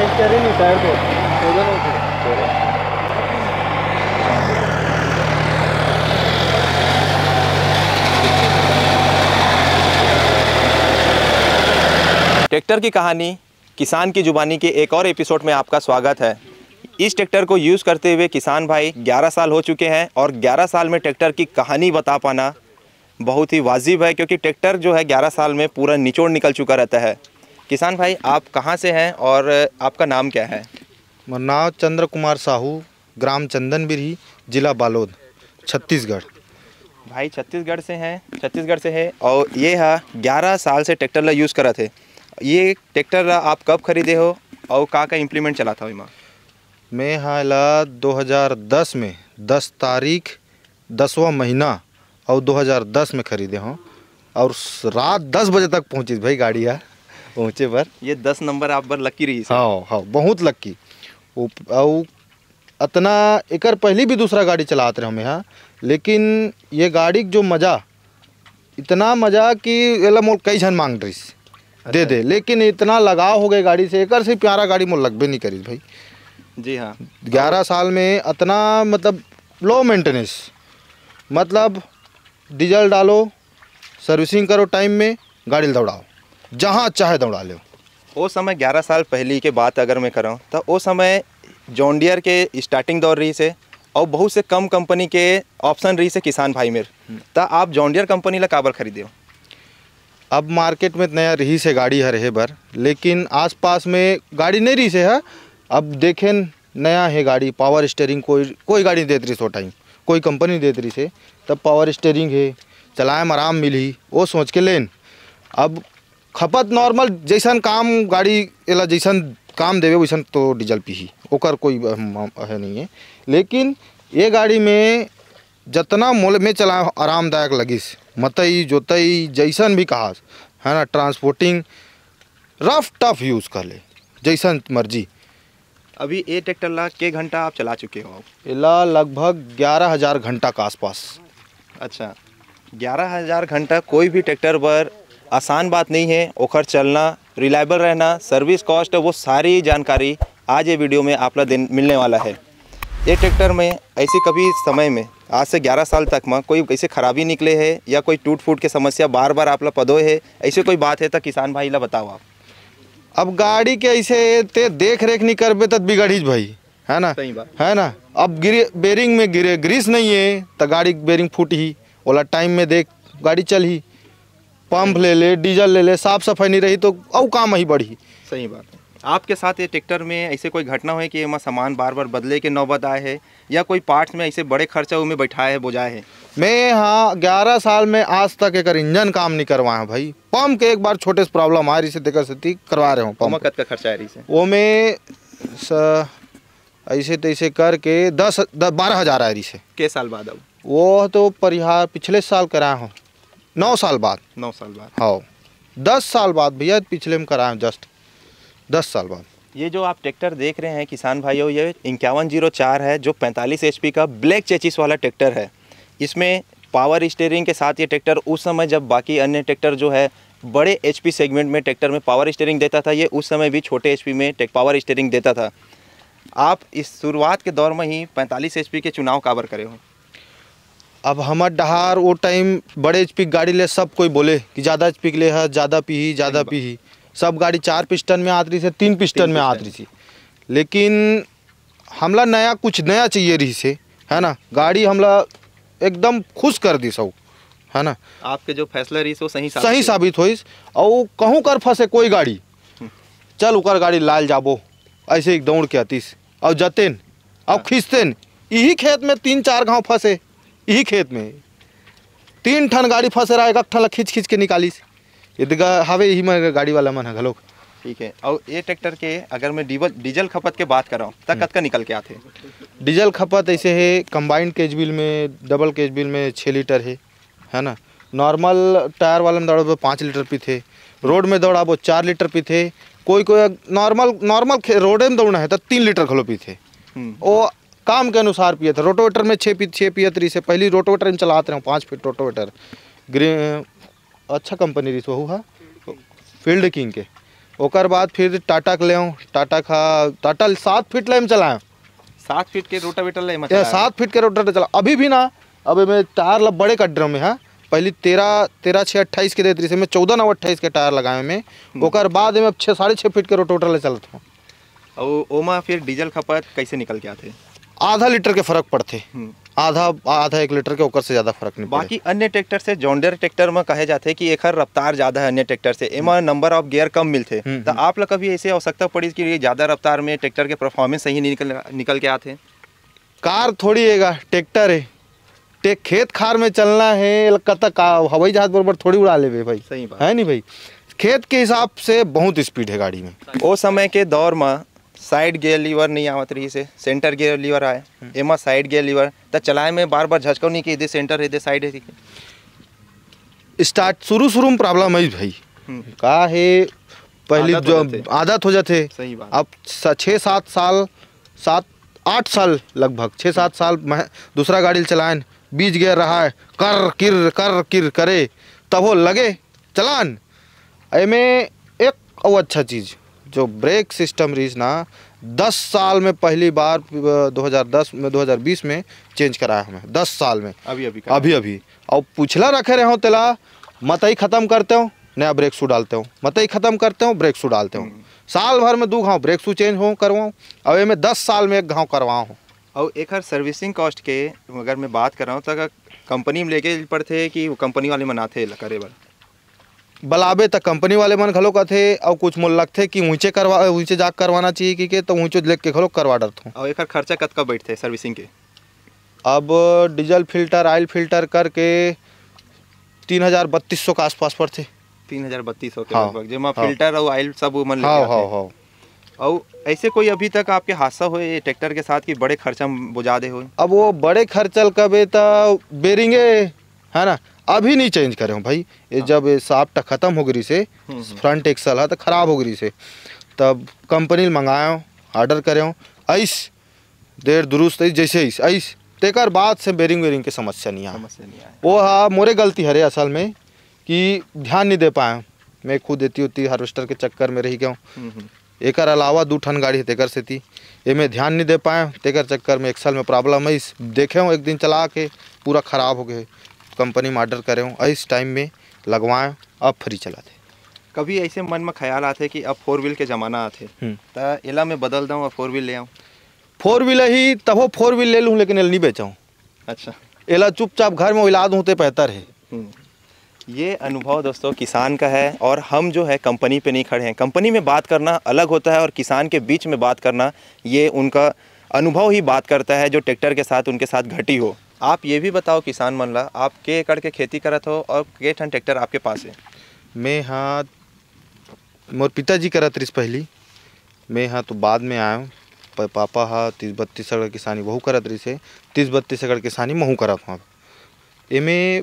Fracture ही नहीं tyre को तो ट्रैक्टर की कहानी किसान की जुबानी के एक और एपिसोड में आपका स्वागत है। इस ट्रैक्टर को यूज़ करते हुए किसान भाई 11 साल हो चुके हैं और 11 साल में ट्रैक्टर की कहानी बता पाना बहुत ही वाजिब है, क्योंकि ट्रैक्टर जो है 11 साल में पूरा निचोड़ निकल चुका रहता है। किसान भाई, आप कहां से हैं और आपका नाम क्या है? मेरा नाम चंद्र कुमार साहू, ग्राम चंदनविरी, ज़िला बालोद, छत्तीसगढ़। भाई छत्तीसगढ़ से हैं और ये है 11 साल से ट्रैक्टर ला यूज़ करा थे। ये ट्रैक्टर आप कब खरीदे हो और का इम्प्लीमेंट चला था? मैं हाला 2010 में 10 तारीख 10वां महीना और 2010 में ख़रीदे हूँ और रात 10 बजे तक पहुँची भाई गाड़ी। है पहुँचे पर ये 10 नंबर आप पर लकी रही? हाँ बहुत लकी। और इतना एकर पहले भी दूसरा गाड़ी चलाते रहे यहाँ, लेकिन ये गाड़ी जो मज़ा इतना मज़ा कि एला मोल कई झन मांग रही दे दे, लेकिन इतना लगाव हो गए गाड़ी से, एकर से प्यारा गाड़ी मोल लगबे नहीं करी भाई। जी हाँ, 11 साल में इतना मतलब लो मेंटेनेंस, मतलब डीजल डालो, सर्विसिंग करो, टाइम में गाड़ी दौड़ाओ, जहाँ चाहे दौड़ा लो। वो समय 11 साल पहले के बात अगर मैं कराऊँ तो वो समय जॉन डियर के स्टार्टिंग दौर रही से और बहुत से कम कंपनी के ऑप्शन रही से किसान भाई मेर। तो आप जॉन डियर कंपनी ला काबर खरीदे हो? अब मार्केट में नया रही से गाड़ी है रहे बर, लेकिन आसपास में गाड़ी नहीं रही से है। अब देखें नया है गाड़ी, पावर स्टेयरिंग कोई गाड़ी देती रही सो टाइम, कोई कंपनी देती रही से, तब पावर स्टेयरिंग है, चलाए में आराम मिली, वो सोच के लेन। अब खपत नॉर्मल जैसन काम गाड़ी एला जैसन काम देवे वैसन तो डीजल पीही, ओकर कोई है नहीं है। लेकिन ये गाड़ी में जितना मोल में चला आरामदायक लगिस, मतई जोतई जैसन भी कहा है ना, ट्रांसपोर्टिंग रफ टफ यूज़ कर ले जैसन मर्जी। अभी ये ट्रैक्टर ला के घंटा आप चला चुके हो? इला लगभग 11,000 घंटा के आसपास। अच्छा, 11,000 घंटा कोई भी ट्रैक्टर पर आसान बात नहीं है। ओखर चलना, रिलायबल रहना, सर्विस कॉस्ट, वो सारी जानकारी आज ये वीडियो में आपला दिन मिलने वाला है। ये ट्रैक्टर में ऐसे कभी समय में आज से 11 साल तक में कोई ऐसे खराबी निकले है या कोई टूट फूट के समस्या बार बार आपला पदोए है, ऐसे कोई बात है तो किसान भाई ला बताओ आप। अब गाड़ी के ऐसे ते देख रेख नहीं करबे तो बिगड़ ही भाई, है ना, सही बात है ना। अब बेरिंग में ग्रीस नहीं है तो गाड़ी बेरिंग फूट ही, ओला टाइम में देख गाड़ी चल ही, पंप ले ले, डीजल ले ले, साफ सफाई नहीं रही तो और काम ही बढ़ी। सही बात है। आपके साथ ये ट्रैक्टर में ऐसे कोई घटना हुई कि सामान बार बार बदले के नौबत आए है या कोई पार्ट्स में ऐसे बड़े खर्चा में बैठाए है बोझाए है? मैं हाँ 11 साल में आज तक एक इंजन काम नहीं करवाया भाई। पंप के एक बार छोटे से प्रॉब्लम आ रही से देखा सती करवा रहे हूँ। पंप का खर्चा आ रही से वो मैं ऐसे तैसे करके 10-12,000 आ रही से। के साल बाद? अब वो तो परिहार पिछले साल कराया हूँ, 9 साल बाद। हाँ 10 साल बाद भैया, पिछले में कराया हूँ जस्ट 10 साल बाद। ये जो आप ट्रैक्टर देख रहे हैं किसान भाइयों, ये 5104 है जो 45 HP का ब्लैक चेचिस वाला ट्रैक्टर है। इसमें पावर स्टीयरिंग के साथ ये ट्रैक्टर उस समय जब बाकी अन्य ट्रैक्टर जो है बड़े HP सेगमेंट में ट्रैक्टर में पावर स्टीयरिंग देता था, ये उस समय भी छोटे HP में पावर स्टीयरिंग देता था। आप इस शुरुआत के दौर में ही 45 HP के चुनाव काबर करे हो? अब हमार डहार वो टाइम बड़े HP गाड़ी ले सब कोई बोले कि ज़्यादा HP ले है, ज़्यादा पीही। सब गाड़ी 4 पिस्टन में आती रही से, 3 पिस्टन में आती रही थी, लेकिन हमला नया कुछ नया चाहिए रही से, है ना। गाड़ी हमला एकदम खुश कर दी सब, है ना। आपके जो फैसला रही से सही साबित हो और कहूँ कर फंसे कोई गाड़ी चल उकर गाड़ी लाल जाबो ऐसे एक दौड़ के अतीस और जतेन और खींचतेन। यही खेत में 3-4 गाँव फंसे, यही खेत में 3 ठन गाड़ी फंसे रहा, एक ठन खींच के निकाली से हावे यही मैं गाड़ी वाला मन है घलोक। ठीक है। और ये ट्रैक्टर के अगर मैं डीजल खपत के बात कर रहा हूँ तो कतका निकल के आते? डीजल खपत ऐसे है कंबाइंड केज बिल में, डबल केज बिल में 6 लीटर है ना। नॉर्मल टायर वाले में दौड़ाबो 5 लीटर पी थे, रोड में दौड़ाबो 4 लीटर पी थे, कोई नॉर्मल रोड में दौड़ना है तो 3 लीटर घलो पी थे, वो काम के अनुसार पिए थे। रोटोवेटर में 6 पियत रही से, पहली रोटोवेटर में चलाते रहे 5 फीट रोटोवेटर, अच्छा कंपनी रही हुआ फील्ड किंग के, ओकर बाद फिर टाटा के लेऊँ, टाटा खा टाटा 7 फीट लाइम चलाएँ, 7 फीट के रोटावेटर लाइम, 7 फीट के रोटावेटर चला अभी भी ना। अब मैं टायर ला बड़े कट ड्रम में है, पहले 13 6 28 के देते में 14 9 28 के टायर लगाए में, ओकर बाद में 6 साढ़े 6 फीट के रोटावेटर ले चलता हूँ। और ओमा फिर डीजल खपत कैसे निकल के आते? आधा लीटर के फर्क पड़ते, आधा 1 लीटर के ऊपर से ज़्यादा फर्क नहीं। बाकी अन्य ट्रैक्टर से जॉन डियर ट्रैक्टर में कहे जाते हैं कि एकर रफ्तार ज़्यादा है अन्य ट्रैक्टर से, एमा नंबर ऑफ गियर कम मिलते। तो आप लोग कभी ऐसे आवश्यकता पड़ी कि ज़्यादा रफ्तार में ट्रैक्टर के परफॉर्मेंस सही निकल के आते? कार थोड़ी है, ट्रैक्टर है, खेत खार में चलना है, कतक हवाई जहाज बराबर थोड़ी उड़ा ले भाई, सही बात है नहीं भाई। खेत के हिसाब से बहुत स्पीड है गाड़ी में। वो समय के दौर में साइड गियर लीवर नहीं आवत रही से, सेंटर गियर लीवर आए, एमा साइड गियर लीवर तो चलाए में बार बार झचको नहीं कि इधर सेंटर इधर साइड है। स्टार्ट शुरू में प्रॉब्लम है भाई, का है पहले जो आदत हो जाते। अब 6 7 साल 7 8 साल लगभग 6 7 साल मैं दूसरा गाड़ी चलाएं, 20 गियर रहा है, कर किर करे तब वो लगे चलान। में एक और अच्छा चीज़ जो ब्रेक सिस्टम रीज ना 10 साल में पहली बार 2010 में 2020 में चेंज कराया हमें 10 साल में अभी। और पिछला रखे रहे हो तेला मतई ख़त्म करते हो नया ब्रेक शू डालते हो, मतई ख़त्म करते हो ब्रेक शू डालते हो, साल भर में 2 घाव ब्रेक शू चेंज हो करवाऊँ। अब ये मैं 10 साल में 1 घाव करवाऊँ। और एक हर सर्विसिंग कॉस्ट के अगर मैं बात कर रहा हूँ तो कंपनी में लेके पड़ते कि वो कंपनी वाले मनाते करे बर बलाबे तक कंपनी वाले मन घलो कहते। और कुछ मोल लगते कि ऊँचे जाग करवाना चाहिए कि तो ऊँचे लेके के घलो करवा डरते। और एक खर्चा कतका बैठते सर्विसिंग के? अब डीजल फिल्टर ऑयल फिल्टर करके 3,032 के आसपास पड़ते, 3,032 के लगभग जेमा फिल्टर और ऑयल सब मन। और ऐसे कोई अभी तक आपके हादसा हुए ट्रैक्टर के साथ कि बड़े खर्चा बुझा दे हुए? अब वो बड़े खर्चा कबे तो बेरिंगे है ना, अभी नहीं चेंज करे हूँ भाई। हाँ। जब साफ्ट खत्म हो गई से फ्रंट एक्सल है तो खराब हो गई से, तब कंपनी मंगाया हूँ ऑर्डर करे हूँ ऐस देर दुरुस्त जैसे ऐस तेकर बाद से बेरिंग वेरिंग की समस्या नहीं आए। वो हाँ मोरे गलती है रे असल में कि ध्यान नहीं दे पाया, मैं खुद देती होती हार्वेस्टर के चक्कर में रह गया हूँ। एकर अलावा 2 ठन गाड़ी है तेकर से थी, ये मैं ध्यान नहीं दे पाया, तेकर चक्कर में एक्सल में प्रॉब्लम है। इस देखे हूँ एक दिन चला के पूरा ख़राब हो गए, कंपनी में ऑर्डर करे हूँ इस टाइम में लगवाएं अब फ्री चला दे। कभी ऐसे मन में ख्याल आते कि अब 4 व्हील के ज़माना आते तो एला मैं बदल दूँ और 4 व्हील ले आऊँ? 4 व्हील ही तब 4 व्हील ले लूँ लेकिन एल नहीं बेचाऊँ। अच्छा, एला चुपचाप घर में इलाज हूँ तो बेहतर है। ये अनुभव दोस्तों किसान का है और हम जो है कंपनी पे नहीं खड़े हैं। कंपनी में बात करना अलग होता है और किसान के बीच में बात करना, ये उनका अनुभव ही बात करता है जो ट्रैक्टर के साथ उनके साथ घटी हो। आप ये भी बताओ किसान मन ला, आप के एकड़ के खेती करत हो और के ठन ट्रैक्टर आपके पास है? मैं हाँ मोर पिताजी करत रहीस पहली, मैं हाँ तो बाद में आया हूँ। पापा हाँ 30-32 एकड़ किसानी वहू करत रहीस है, 30-32 एकड़ किसानी महू करत हूँ। एमें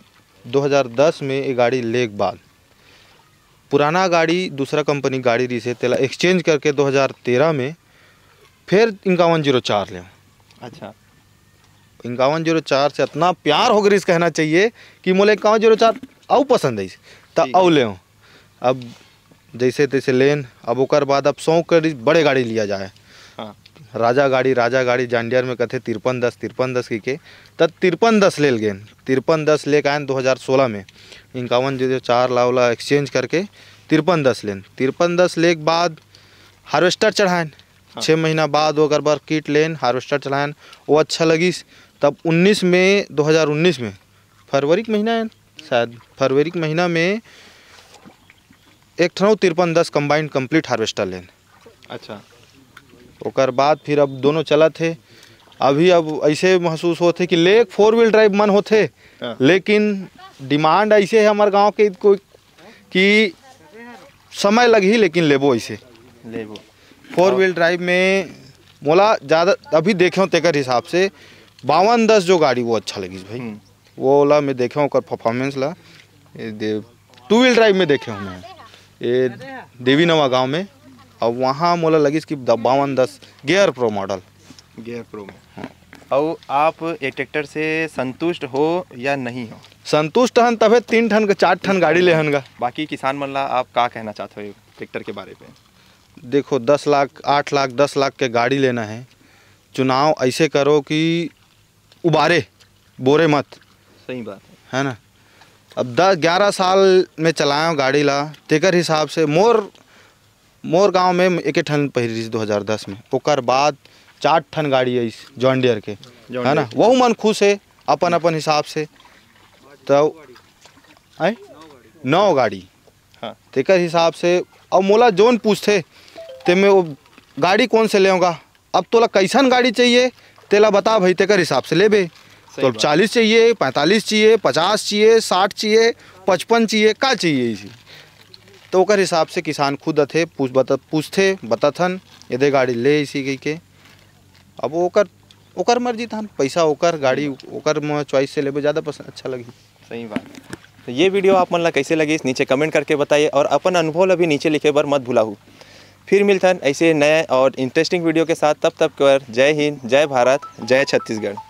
2010 में ये गाड़ी लेके बाद पुराना गाड़ी दूसरा कंपनी गाड़ी रही से तेला एक्सचेंज करके 2013 में फिर 5104 ले। अच्छा, 5104 से इतना प्यार हो गई कहना चाहिए कि मोले 5104 और पसंद आई तो और ले। अब जैसे तैसे लेन, अब ओकर बाद अब शौक कर बड़े गाड़ी लिया जाए। हाँ, राजा गाड़ी जॉन डियर में कथे 5310 के तब 5310 ले गए, 5310 लेके आए 2016 में 5104 लावला एक्सचेंज करके 5310 लेन। 5310 ले के बाद हार्वेस्टर चढ़ाएन। हाँ। 6 महीना बाद वो बार किट लेन हार्वेस्टर चढ़ाएन, वो अच्छा लगिस। तब 2019 में फरवरी के महीना है शायद, फरवरी के महीना में एक ठनऊ 5310 कम्बाइंड कम्प्लीट हार्वेस्टर लेन। अच्छा, ओकर बाद फिर अब दोनों चला थे। अभी अब ऐसे महसूस होते कि लेक 4 व्हील ड्राइव मन होते, लेकिन डिमांड ऐसे है हमारे गांव के कोई कि समय लग ही लेकिन लेबो ऐसे लेबो 4 व्हील ड्राइव में मोला ज़्यादा। अभी देखे हूँ तेकर हिसाब से 5210 जो गाड़ी वो अच्छा लगी भाई, वो ला मैं देखे हूँ परफॉर्मेंस ला 2 व्हील ड्राइव में देखे हूँ मैं ये देवी नवा गाँव में। अब वहाँ मोला लगी कि 5210 gear pro model gear pro. और आप एक ट्रैक्टर से संतुष्ट हो या नहीं हो? संतुष्ट हन तबे 3 ठन का 4 ठन गाड़ी लेहन का। बाकी किसान मन ला आप का कहना चाहते हो ट्रैक्टर के बारे में? देखो 10 लाख 8 लाख 10 लाख के गाड़ी लेना है, चुनाव ऐसे करो कि उबारे बोरे मत। सही बात है ना। अब 10-11 साल में चलाया गाड़ी ला तेकर हिसाब से मोर गांव में एक ठन पहिरिस 2010 में, ओकर बाद 4 ठन गाड़ी आई जॉन डियर के, है ना। वह मन खुश है अपन अपन हिसाब से। तो 9 गाड़ी हाँ तेकर हिसाब से। अब मोला जोन पूछते ते मैं वो गाड़ी कौन से लेगा, अब तोला कैसन गाड़ी चाहिए तेला बता भाई, तेकर हिसाब से ले बे। तो 40 चाहिए, 45 चाहिए, 50 चाहिए, 60 चाहिए, 55 चाहिए, का चाहिए इसी। तो ओकर हिसाब से किसान खुद अथे पूछते बताथन यदि गाड़ी ले इसी के। अब ओकर ओकर मर्जी थान, पैसा ओकर, गाड़ी ओकर चॉइस से लेबे, ज़्यादा पसंद अच्छा लगी। सही बात। तो ये वीडियो आप मन ला कैसे लगी नीचे कमेंट करके बताइए, और अपन अनुभव ला भी नीचे लिखे बर मत भुलाऊ। फिर मिलथन ऐसे नए और इंटरेस्टिंग वीडियो के साथ, तब तक के जय हिंद, जय भारत, जय छत्तीसगढ़।